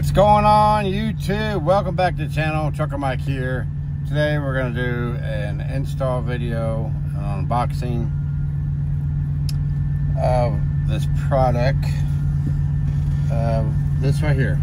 What's going on, YouTube? Welcome back to the channel. Trucker Mike here. Today we're going to do an install video, an unboxing of this product. This right here.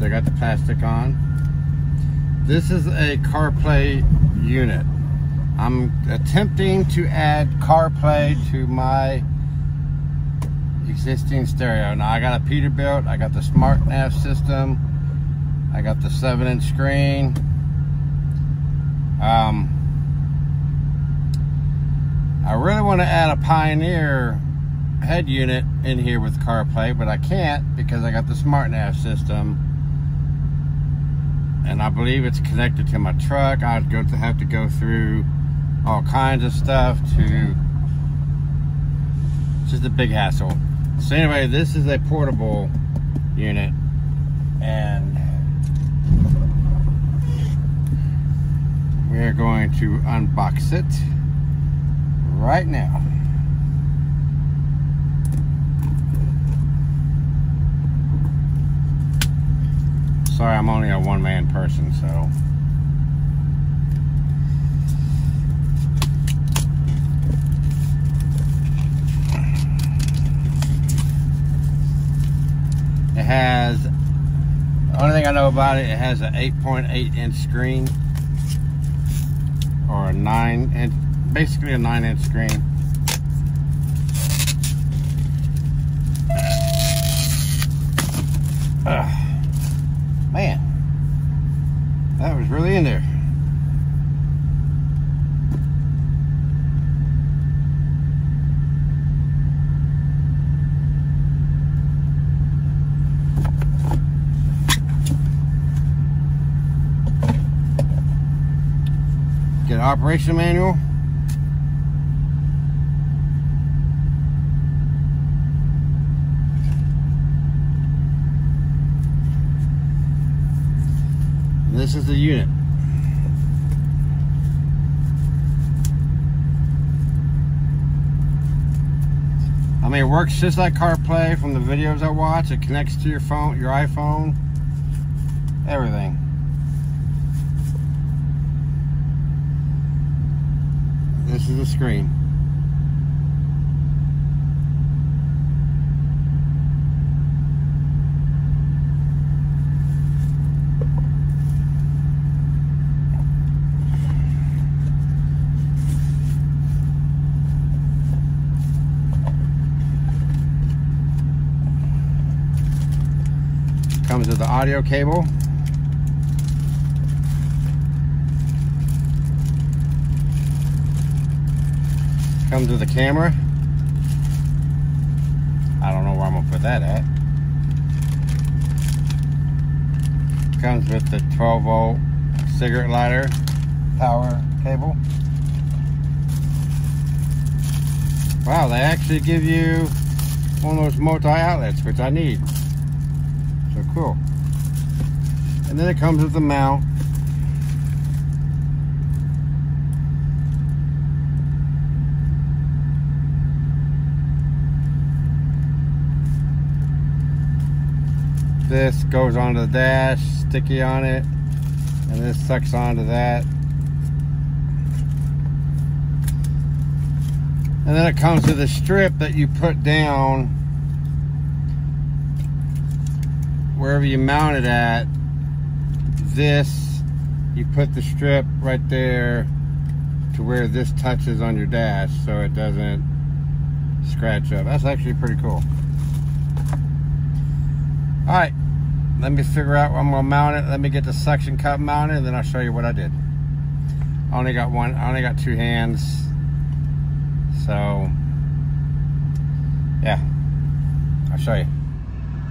They got the plastic on. This is a CarPlay unit. I'm attempting to add CarPlay to my existing stereo. Now I got a Peterbilt, I got the SmartNav system, I got the 7-inch screen. I really want to add a Pioneer head unit in here with CarPlay, but I can't because I got the SmartNav system. And I believe it's connected to my truck. I'd have to go through all kinds of stuff to... It's just a big hassle. So anyway, this is a portable unit, and we're going to unbox it right now. Sorry, I'm only a one-man person, so... It has, the only thing I know about it, it has an 8.8-inch screen, or a 9-inch, basically a 9-inch screen. Man, that was really in there. Get an operation manual. This is the unit. I mean, it works just like CarPlay from the videos I watch. It connects to your phone, your iPhone, everything. This is the screen. Comes with the audio cable. Comes with a camera. I don't know where I'm gonna put that at. Comes with the 12-volt cigarette lighter power cable. Wow, they actually give you one of those multi-outlets, which I need. So cool. And then it comes with the mount. This goes onto the dash, sticky on it, and this sucks onto that. And then it comes to the strip that you put down wherever you mount it at. This, you put the strip right there to where this touches on your dash so it doesn't scratch up. That's actually pretty cool. Alright, let me figure out where I'm going to mount it. Let me get the suction cup mounted, and then I'll show you what I did. I only got two hands. So, yeah, I'll show you.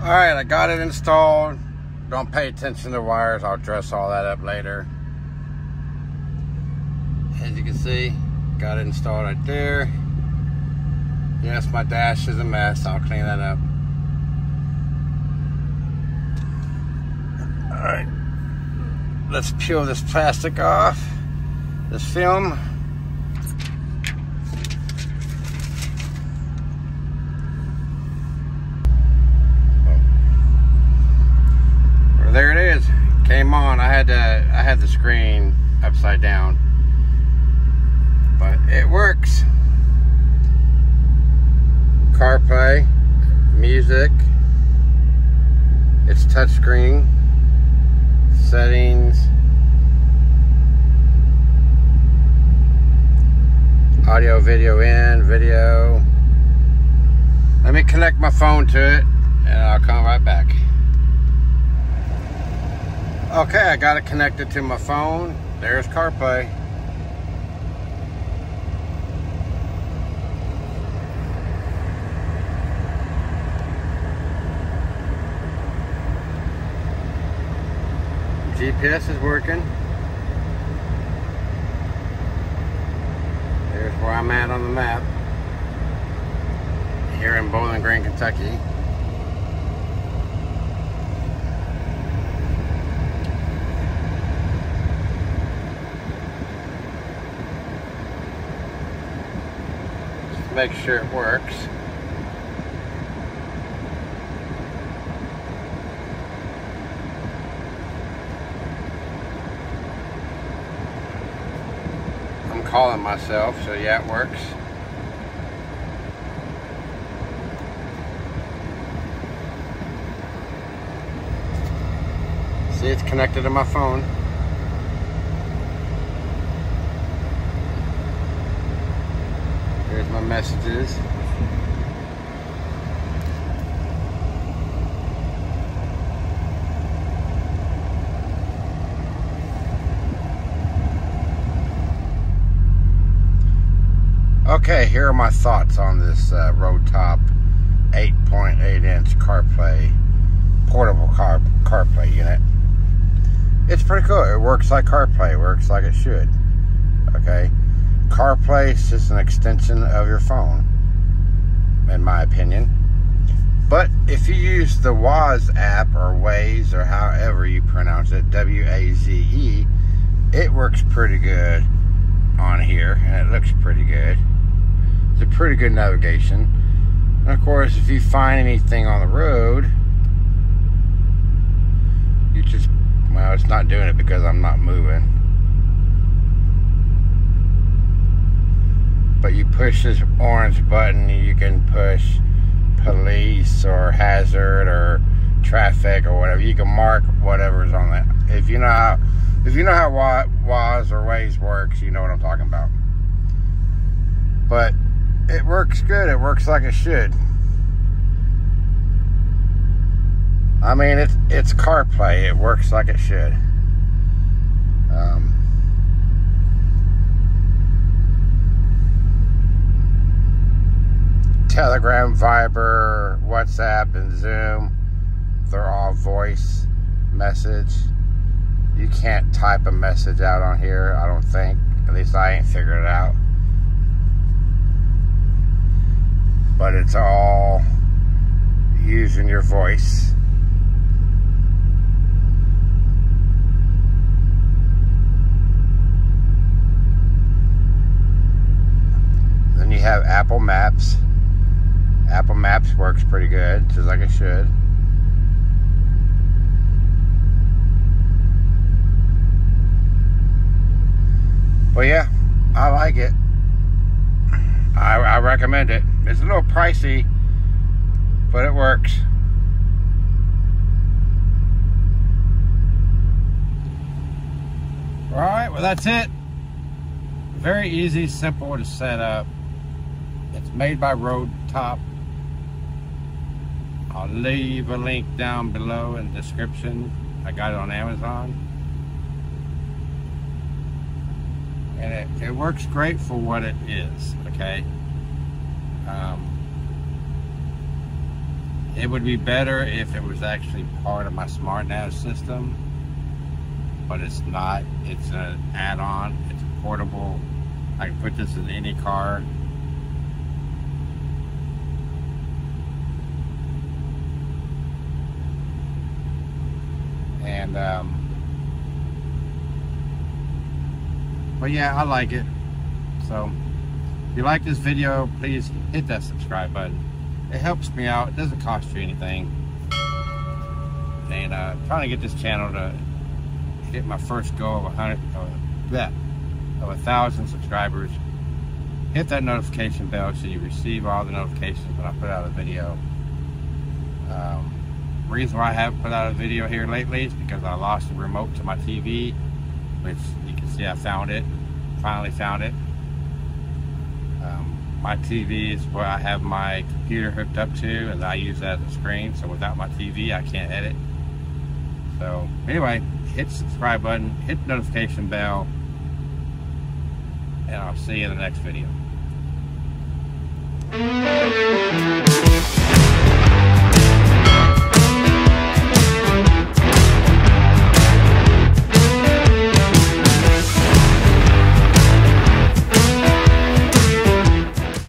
Alright, I got it installed. Don't pay attention to the wires. I'll dress all that up later. As you can see, got it installed right there. Yes, my dash is a mess. I'll clean that up. Alright, let's peel this plastic off, this film. I'm on, I had the screen upside down, but it works. CarPlay, music, it's touchscreen, settings, audio, video in, video. Let me connect my phone to it and I'll come right back. Okay, I got it connected to my phone. There's CarPlay. GPS is working. There's where I'm at on the map. Here in Bowling Green, Kentucky. Make sure it works. I'm calling myself, so yeah, it works. See, it's connected to my phone. My messages. Okay, here are my thoughts on this Roadtop 8.8-inch CarPlay portable CarPlay unit. It's pretty cool. It works like CarPlay. It works like it should. Okay. CarPlay is just an extension of your phone, in my opinion. But if you use the Waze app or Waze or however you pronounce it, W-A-Z-E, it works pretty good on here, and it looks pretty good. It's a pretty good navigation. And of course, if you find anything on the road, you just, well, it's not doing it because I'm not moving. But you push this orange button, you can push police or hazard or traffic or whatever. You can mark whatever's on that. If you know how Waze or Waze works, you know what I'm talking about. But it works good. It works like it should. I mean, it's CarPlay. It works like it should. Telegram, Viber, WhatsApp, and Zoom, they're all voice message. You can't type a message out on here, I don't think. At least I ain't figured it out. But it's all using your voice. Then you have Apple Maps. Apple Maps works pretty good, just like it should. But yeah, I like it. I recommend it. It's a little pricey, but it works. All right, well that's it. Very easy, simple to set up. It's made by Roadtop. I'll leave a link down below in the description. I got it on Amazon. And it works great for what it is, okay? It would be better if it was actually part of my SmartNav system, but it's not. It's an add-on, it's portable. I can put this in any car. And, but yeah, I like it. So, if you like this video, please hit that subscribe button. It helps me out. It doesn't cost you anything. And trying to get this channel to hit my first goal of 1,000 subscribers. Hit that notification bell so you receive all the notifications when I put out a video. Reason why I haven't put out a video here lately is because I lost the remote to my TV, which you can see I found it, finally found it. My TV is where I have my computer hooked up to, and I use that as a screen, so without my TV I can't edit. So anyway, hit the subscribe button, hit the notification bell, and I'll see you in the next video.